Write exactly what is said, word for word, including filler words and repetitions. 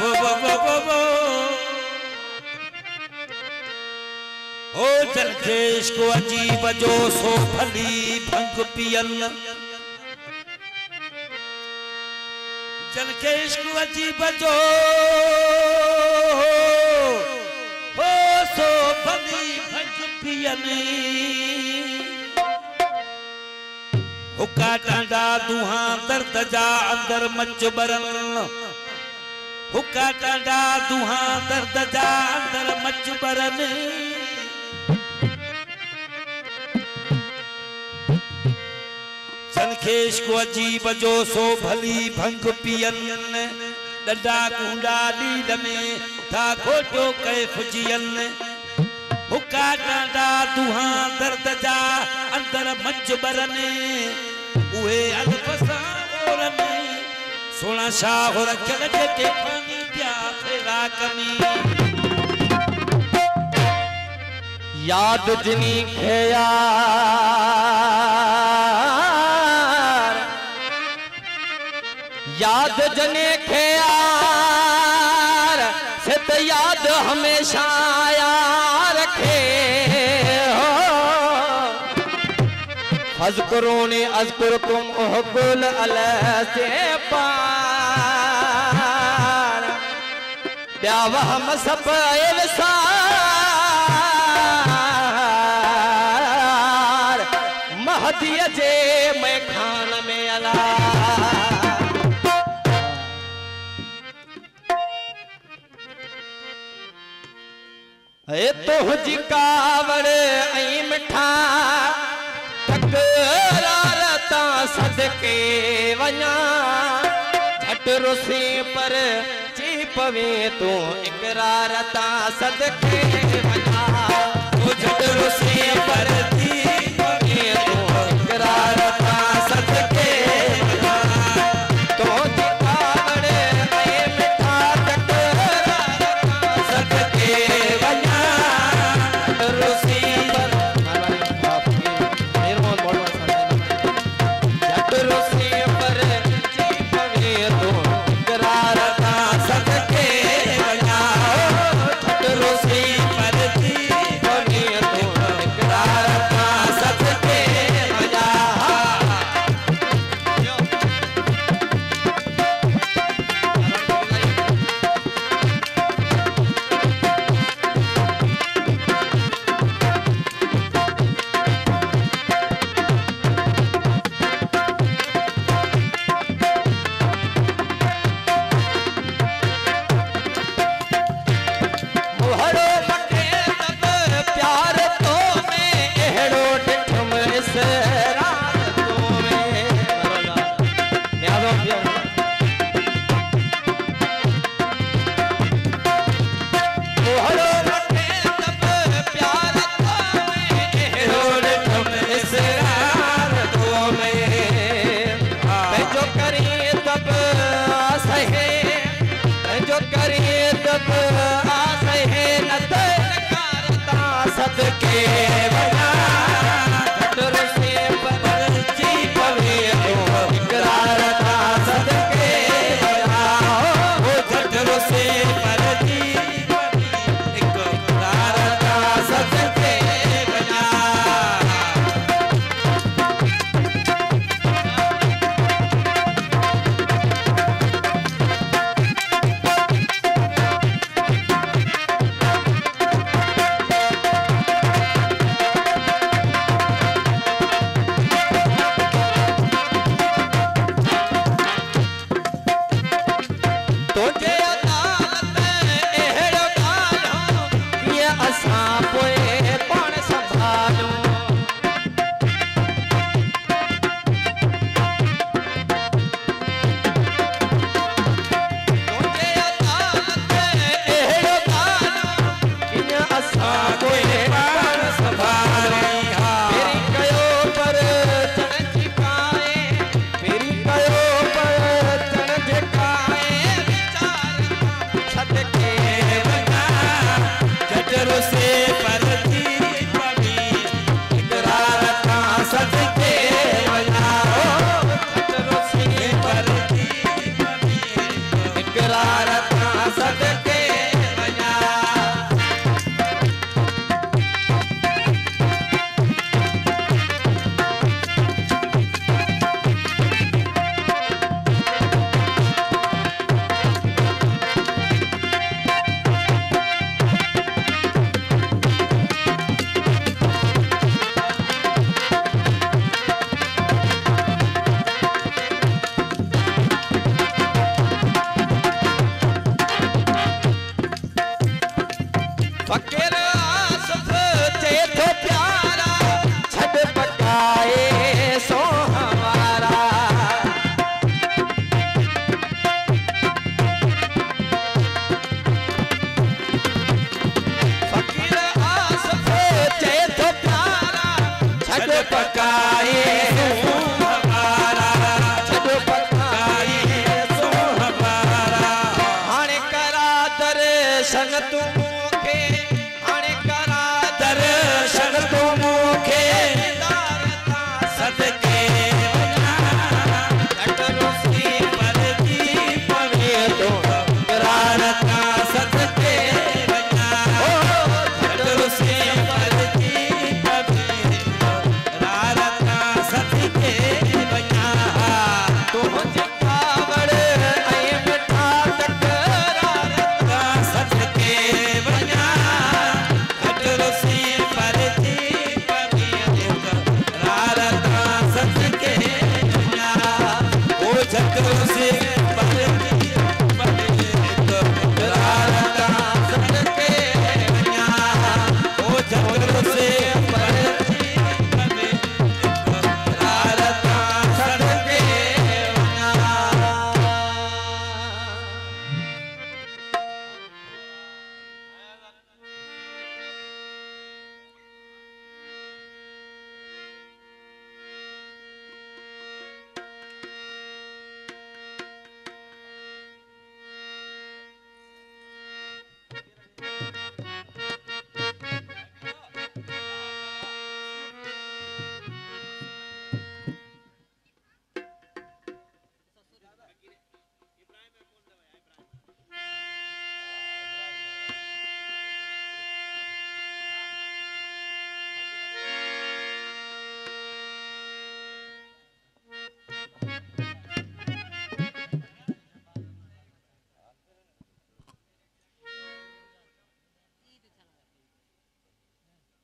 बो बो बो बो बो हो जलखेश को अजीब जो सो फली भंग पियल जलखेश को अजीब जो हो सो फली भंग पियल हुक्का डांडा दुहा दर्द जा अंदर मच बरन हुक्का डांडा दुहा दर्द जा अंदर मच बरन जलखेश को अजीब जो सो भली भंग पियन डंडा कूंडा नींद में था खोटो कैफ जियन हुक्का डांडा दुहा दर्द जा अंदर मच बरन उहे अलफसा बोरन सोना शाह रखल के पानी प्यारा कमी याद जिनी के यार याद जने के यार से तो याद हमेशा यार रखे अज़कुरूनी अज़कुरकुम उहब्बुल अलह से पार ब्यावह मसब इल्सार महदिया जे मैं खान में अला ए तो हुजी कावड़ ऐ मिठा रारता सदके वना झट रुसी पर जी पवे तू इकरारता सदके वना वो झट रुसी पर जी पवे तू इकरारता सदके वना तो जिकावड़ में मिठा झट रारता सदके वना झट रुसी पर रारता संग तू